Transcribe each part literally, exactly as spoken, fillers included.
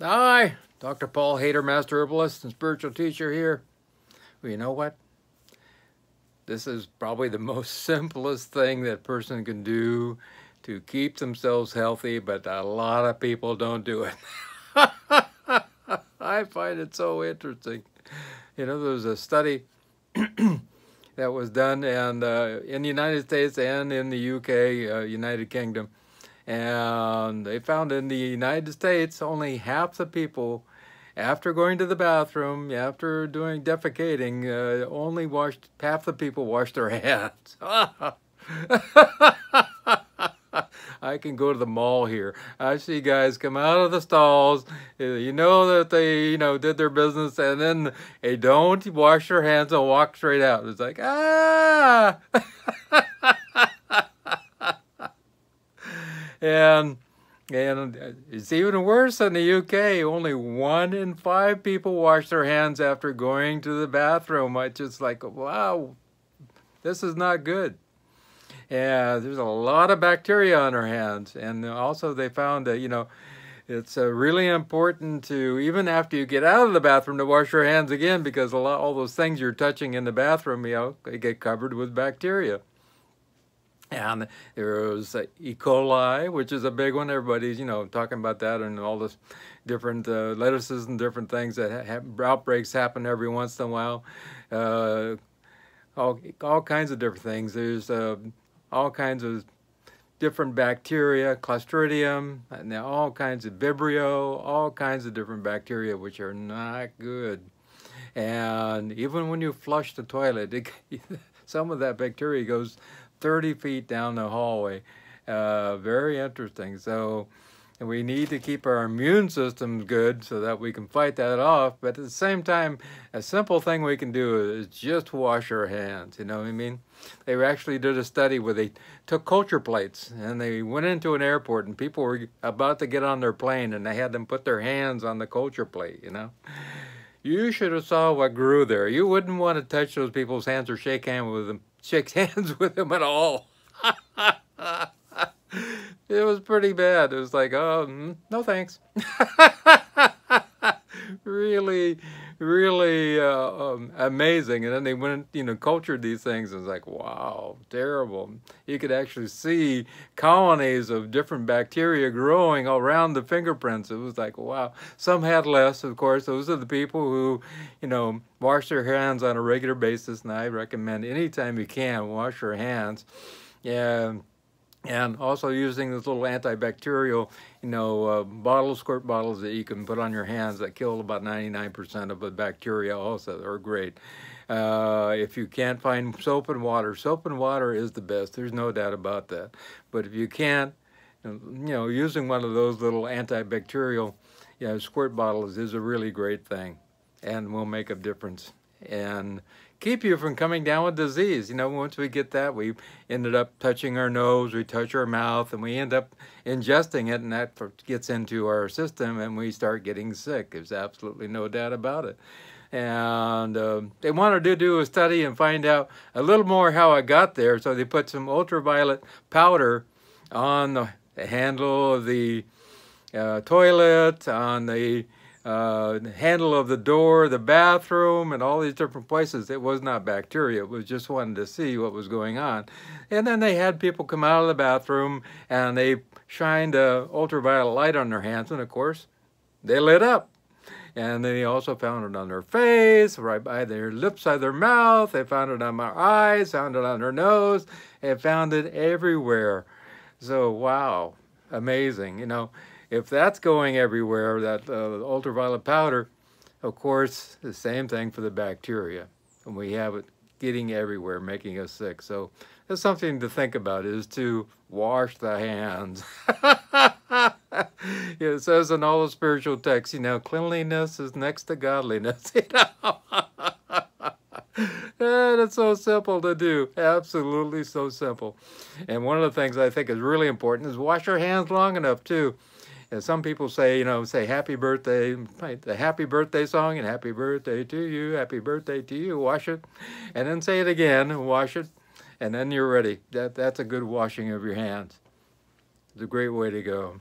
Hi, Doctor Paul Haider, Master Herbalist and Spiritual Teacher here. Well, you know what? This is probably the most simplest thing that a person can do to keep themselves healthy, but a lot of people don't do it. I find it so interesting. You know, there was a study that was done and, uh, in the United States and in the U K, uh, United Kingdom, and they found in the United States only half the people, after going to the bathroom, after doing defecating, uh, only washed, half the people washed their hands. I can go to the mall here. I see guys come out of the stalls, you know that they, you know, did their business, and then they don't wash their hands and walk straight out. It's like, ah! and, and it's even worse in the U K. Only one in five people wash their hands after going to the bathroom. I just like, wow, this is not good. And there's a lot of bacteria on our hands. And also they found that, you know, it's uh, really important to, even after you get out of the bathroom, to wash your hands again, because a lot, all those things you're touching in the bathroom, you know, they get covered with bacteria. And there was uh, E. coli, which is a big one. Everybody's, you know, talking about that, and all this different uh, lettuces and different things that ha outbreaks happen every once in a while. Uh, all, all kinds of different things. There's... Uh, all kinds of different bacteria, Clostridium, and all kinds of Vibrio, all kinds of different bacteria, which are not good. And even when you flush the toilet, it, some of that bacteria goes thirty feet down the hallway. Uh, very interesting. So we need to keep our immune systems good so that we can fight that off. But at the same time, a simple thing we can do is just wash our hands. You know what I mean? They actually did a study where they took culture plates, and they went into an airport, and people were about to get on their plane, and they had them put their hands on the culture plate, you know? You should have saw what grew there. You wouldn't want to touch those people's hands or shake hands with them, shake hands with them at all. It was pretty bad. It was like, oh, no thanks. Really, really uh, um, amazing. And then they went, you know, cultured these things. And it's like, wow, terrible. You could actually see colonies of different bacteria growing around the fingerprints. It was like, wow. Some had less, of course. Those are the people who, you know, wash their hands on a regular basis. And I recommend anytime you can, wash your hands. Yeah. And also using those little antibacterial, you know, uh, bottles, squirt bottles that you can put on your hands that kill about ninety-nine percent of the bacteria also are great. Uh, if you can't find soap and water, soap and water is the best. There's no doubt about that. But if you can't, you know, using one of those little antibacterial, you know, squirt bottles is a really great thing and will make a difference. And keep you from coming down with disease. You know, once we get that, we ended up touching our nose, we touch our mouth, and we end up ingesting it, and that gets into our system, and we start getting sick. There's absolutely no doubt about it. And uh, they wanted to do a study and find out a little more how I got there, so they put some ultraviolet powder on the handle of the uh, toilet, on the Uh, handle of the door, the bathroom, and all these different places. It was not bacteria. It was just wanting to see what was going on. And then they had people come out of the bathroom, and they shined a ultraviolet light on their hands, and of course, they lit up. And they also found it on their face, right by their lips, by their mouth. They found it on their eyes, found it on their nose. They found it everywhere. So, wow, amazing, you know. If that's going everywhere, that uh, ultraviolet powder, of course, the same thing for the bacteria. And we have it getting everywhere, making us sick. So that's something to think about, is to wash the hands. It says in all the spiritual texts, you know, cleanliness is next to godliness. You know? And it's so simple to do. Absolutely so simple. And one of the things I think is really important is wash your hands long enough, too. And some people say, you know, say happy birthday, the happy birthday song, and happy birthday to you, happy birthday to you, wash it, and then say it again, wash it, and then you're ready. That, that's a good washing of your hands. It's a great way to go.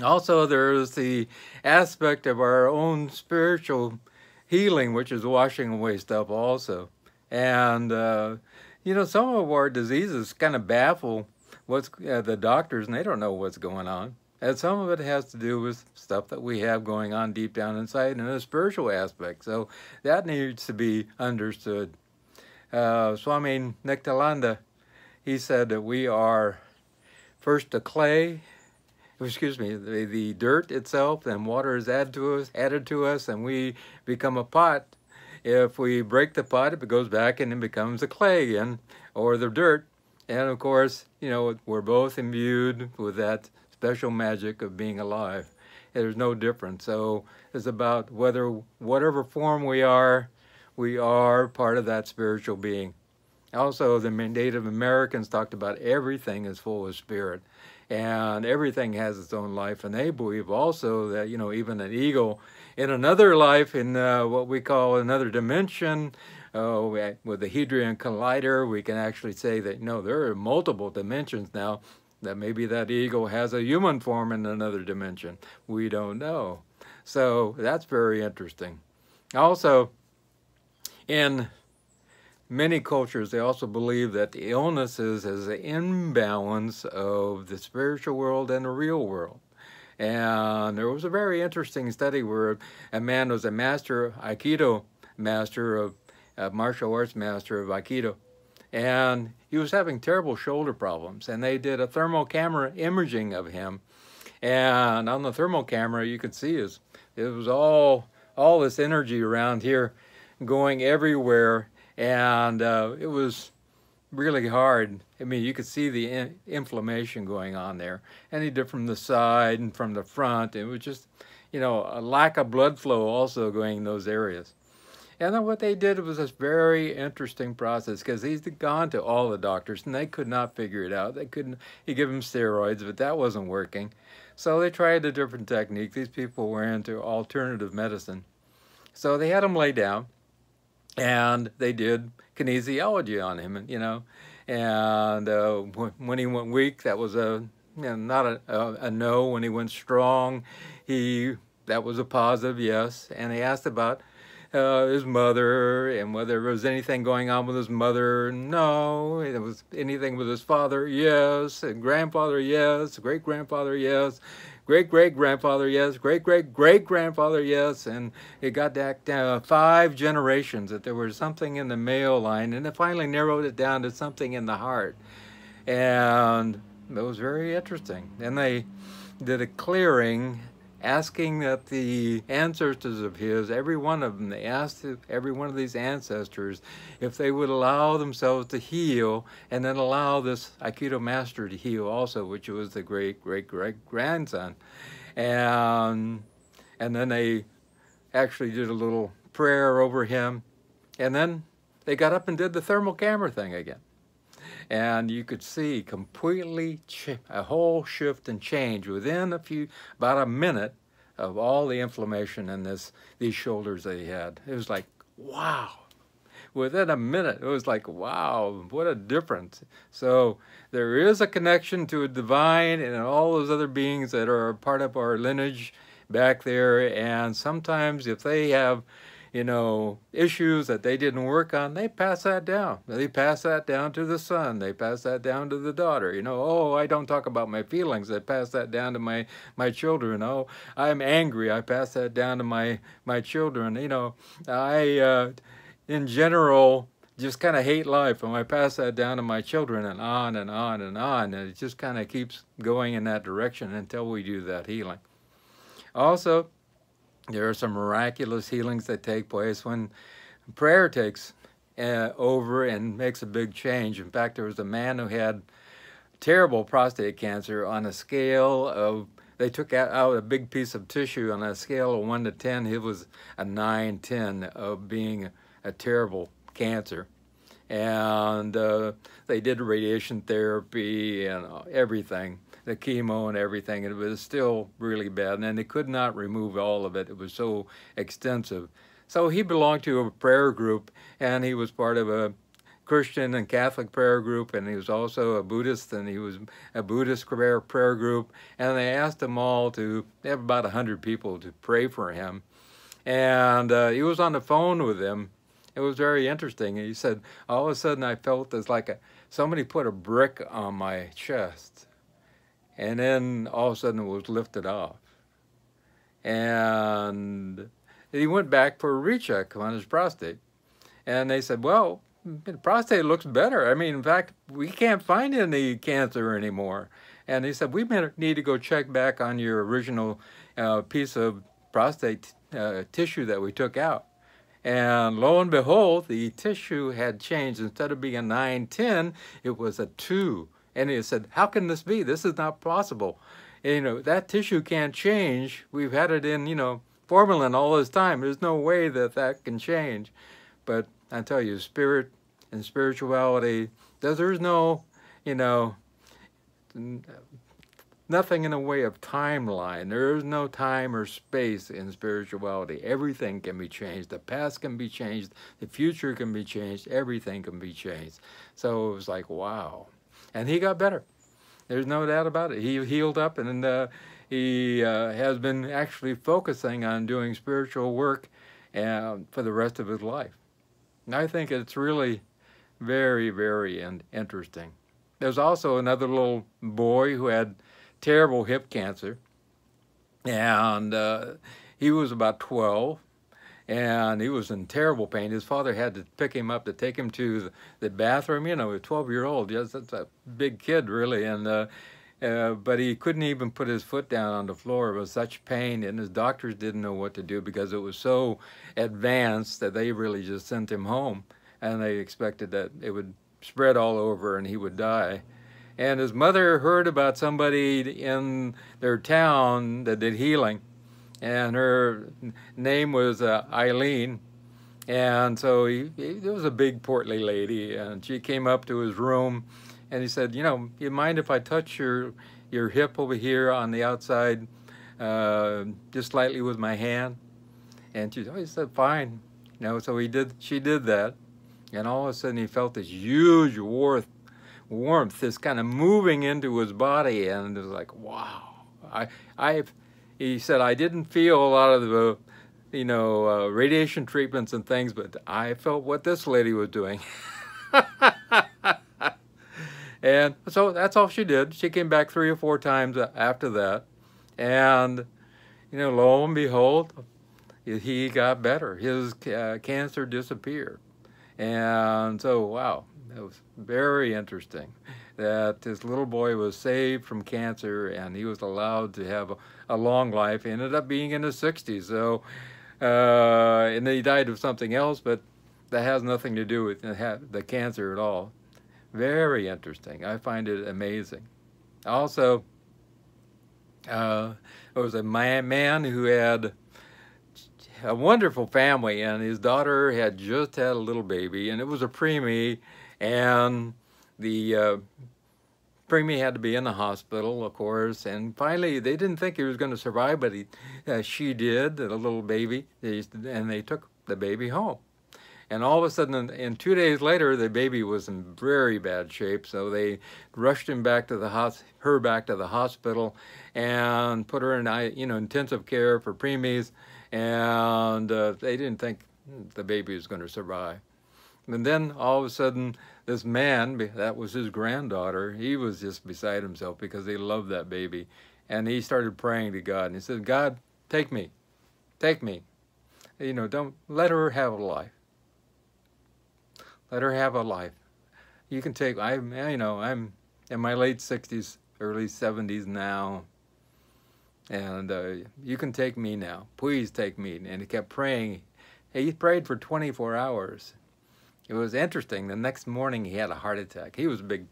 Also, there is the aspect of our own spiritual healing, which is washing away stuff also. And, uh, you know, some of our diseases kind of baffle what's, uh, the doctors, and they don't know what's going on. And some of it has to do with stuff that we have going on deep down inside in a spiritual aspect. So that needs to be understood. Uh, Swami Nectalanda, he said that we are first the clay, excuse me, the, the dirt itself, and water is added to us, added to us, and we become a pot. If we break the pot, it goes back and it becomes the clay again, or the dirt. And of course, you know, we're both imbued with that special magic of being alive. There's no difference. So it's about whether, whatever form we are, we are part of that spiritual being. Also, the Native Americans talked about everything is full of spirit, and everything has its own life. And they believe also that, you know, even an eagle in another life, in uh, what we call another dimension, uh, with the Hadrian Collider, we can actually say that, you know, there are multiple dimensions now, that maybe that eagle has a human form in another dimension. We don't know. So that's very interesting. Also, in many cultures, they also believe that the illnesses is an imbalance of the spiritual world and the real world. And there was a very interesting study where a man was a master, Aikido master, of a martial arts master of Aikido. And he was having terrible shoulder problems. And they did a thermal camera imaging of him. And on the thermal camera, you could see his, it was all, all this energy around here going everywhere. And uh, it was really hard. I mean, you could see the in inflammation going on there. And he did from the side and from the front. It was just, you know, a lack of blood flow also going in those areas. And then what they did was this very interesting process, because he's gone to all the doctors, and they could not figure it out. They couldn't, he gave him steroids, but that wasn't working. So they tried a different technique. These people were into alternative medicine. So they had him lay down, and they did kinesiology on him, you know. And uh, when he went weak, that was a, you know, not a, a, a no. When he went strong, he, that was a positive yes. And they asked about uh, his mother and whether there was anything going on with his mother. No. It was anything with his father. Yes. And grandfather. Yes. Great-grandfather. Yes. Great-great-grandfather, yes, great-great-great-grandfather, yes, and it got back down five generations that there was something in the male line, and it finally narrowed it down to something in the heart. And it was very interesting. And they did a clearing, asking that the ancestors of his, every one of them, they asked every one of these ancestors if they would allow themselves to heal, and then allow this Aikido master to heal also, which was the great, great, great grandson. And, and then they actually did a little prayer over him. And then they got up and did the thermal camera thing again. And you could see completely a whole shift and change within a few, about a minute, of all the inflammation in this, these shoulders that he had. It was like, wow. Within a minute, it was like, wow, what a difference. So there is a connection to a divine and all those other beings that are part of our lineage back there. And sometimes if they have, you know, issues that they didn't work on, they pass that down. They pass that down to the son. They pass that down to the daughter. You know, oh, I don't talk about my feelings. I pass that down to my, my children. Oh, I'm angry. I pass that down to my, my children. You know, I, uh, in general, just kind of hate life, and I pass that down to my children, and on and on and on. And it just kind of keeps going in that direction until we do that healing. Also, there are some miraculous healings that take place when prayer takes uh, over and makes a big change. In fact, there was a man who had terrible prostate cancer on a scale of, they took out a big piece of tissue on a scale of one to ten. It was a nine, ten of being a terrible cancer. And uh, they did radiation therapy and everything, the chemo and everything, and it was still really bad. And they could not remove all of it. It was so extensive. So he belonged to a prayer group, and he was part of a Christian and Catholic prayer group, and he was also a Buddhist, and he was a Buddhist prayer, prayer group. And they asked them all to, they have about a hundred people to pray for him. And uh, he was on the phone with them. It was very interesting. And he said, all of a sudden I felt as like a, somebody put a brick on my chest. And then all of a sudden it was lifted off. And he went back for a recheck on his prostate. And they said, well, the prostate looks better. I mean, in fact, we can't find any cancer anymore. And he said, we may need to go check back on your original uh, piece of prostate uh, tissue that we took out. And lo and behold, the tissue had changed. Instead of being a nine ten, it was a two. And he said, how can this be? This is not possible. And, you know, that tissue can't change. We've had it in, you know, formalin all this time. There's no way that that can change. But I tell you, spirit and spirituality, there's no, you know, nothing in the way of timeline. There is no time or space in spirituality. Everything can be changed. The past can be changed. The future can be changed. Everything can be changed. So it was like, wow. And he got better. There's no doubt about it. He healed up, and uh, he uh, has been actually focusing on doing spiritual work uh, for the rest of his life. And I think it's really very, very interesting. There's also another little boy who had terrible hip cancer. And uh, he was about twelve, and he was in terrible pain. His father had to pick him up to take him to the bathroom. You know, a twelve-year-old, yes, that's a big kid, really. And uh, uh, but he couldn't even put his foot down on the floor. It was such pain, and his doctors didn't know what to do because it was so advanced that they really just sent him home, and they expected that it would spread all over and he would die. And his mother heard about somebody in their town that did healing, and her name was uh, Eileen. And so he, he there was a big portly lady, and she came up to his room. And he said, you know, you mind if I touch your your hip over here on the outside, uh, just lightly with my hand? And she always said, fine. You know, so he did. She did that, and all of a sudden he felt this huge warmth, warmth, this kind of moving into his body, and it was like, wow. I, I, he said, I didn't feel a lot of the, you know, uh, radiation treatments and things, but I felt what this lady was doing. And so that's all she did. She came back three or four times after that. And, you know, lo and behold, he got better. His uh, cancer disappeared. And so, wow, it was very interesting that this little boy was saved from cancer, and he was allowed to have a, a long life. He ended up being in his sixties. So, uh, and then he died of something else, but that has nothing to do with the cancer at all. Very interesting. I find it amazing. Also, uh, there was a man who had a wonderful family, and his daughter had just had a little baby, and it was a preemie, and the uh, preemie had to be in the hospital, of course, and finally they didn't think he was going to survive, but he, uh, she did, the little baby, and they took the baby home. And all of a sudden, and two days later, the baby was in very bad shape. So they rushed him back to the hos her back to the hospital, and put her in, you know, intensive care for preemies. And uh, they didn't think the baby was going to survive. And then all of a sudden, this man, that was his granddaughter, he was just beside himself because he loved that baby, and he started praying to God. And he said, "God, take me, take me. You know, don't let her have a life." Let her have a life. You can take, I, you know, I'm in my late sixties, early seventies now, and uh, you can take me now. Please take me. And he kept praying. He prayed for twenty-four hours. It was interesting. The next morning, he had a heart attack. He was a big,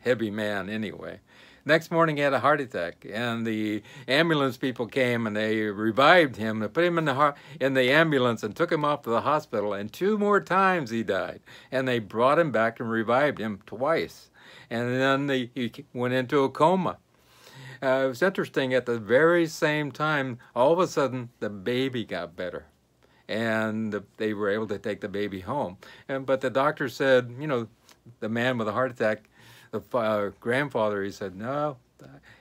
heavy man anyway. Next morning, he had a heart attack, and the ambulance people came, and they revived him. They put him in the, heart, in the ambulance and took him off to the hospital, and two more times he died. And they brought him back and revived him twice. And then they, he went into a coma. Uh, it was interesting. At the very same time, all of a sudden, the baby got better. and they were able to take the baby home. And but the doctor said, you know, the man with a heart attack, the uh, grandfather, he said, no,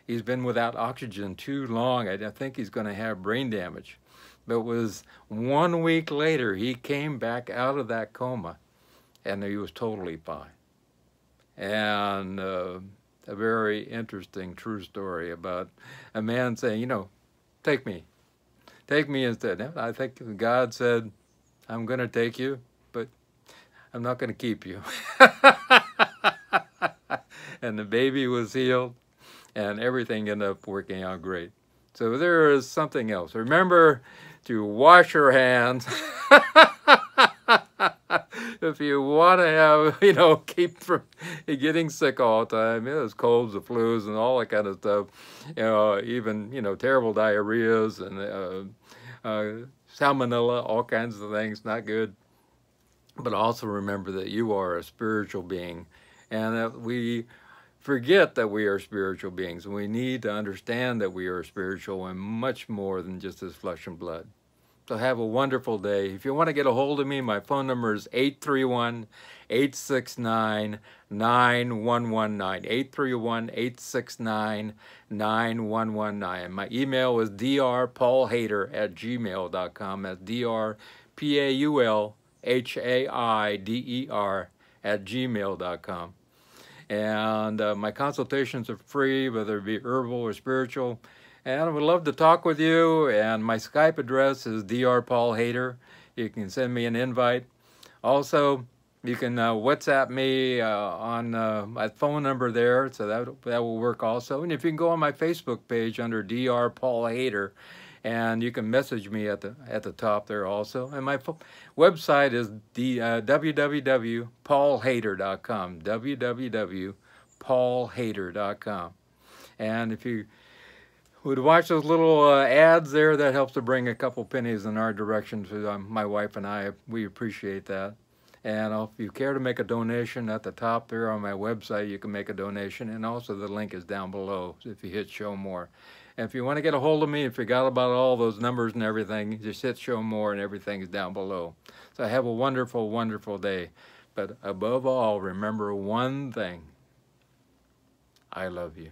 he's been without oxygen too long. I think he's going to have brain damage. But it was one week later, he came back out of that coma, and he was totally fine. And uh, a very interesting true story about a man saying, you know, take me. Take me instead. I think God said, I'm going to take you, but I'm not going to keep you. And the baby was healed, and everything ended up working out great. So there is something else. Remember to wash your hands. If you want to have, you know, keep from getting sick all the time, you know, there's colds, the flus, and all that kind of stuff, you know, even, you know, terrible diarrheas and uh, uh, salmonella, all kinds of things, not good. But also remember that you are a spiritual being, and that we forget that we are spiritual beings. We need to understand that we are spiritual and much more than just this flesh and blood. So have a wonderful day. If you want to get a hold of me, my phone number is eight three one, eight six nine, nine one one nine, eight three one, eight six nine, nine one one nine. My email is d r paul haider at gmail dot com. That's d r paul haider at gmail dot com. And uh, my consultations are free, whether it be herbal or spiritual. And I would love to talk with you. And my Skype address is d r paul haider. You can send me an invite. Also, you can uh, WhatsApp me uh, on uh, my phone number there. So that, that will work also. And if you can go on my Facebook page under d r paul haider, and you can message me at the, at the top there also. And my website is d, uh, w w w dot paul haider dot com, w w w dot paul haider dot com. And if you would watch those little uh, ads there, that helps to bring a couple pennies in our direction. So um, my wife and I, we appreciate that. And if you care to make a donation, at the top there on my website, you can make a donation. And also the link is down below if you hit show more. And if you want to get a hold of me and forgot about all those numbers and everything, just hit show more and everything is down below. So have a wonderful, wonderful day. But above all, remember one thing. I love you.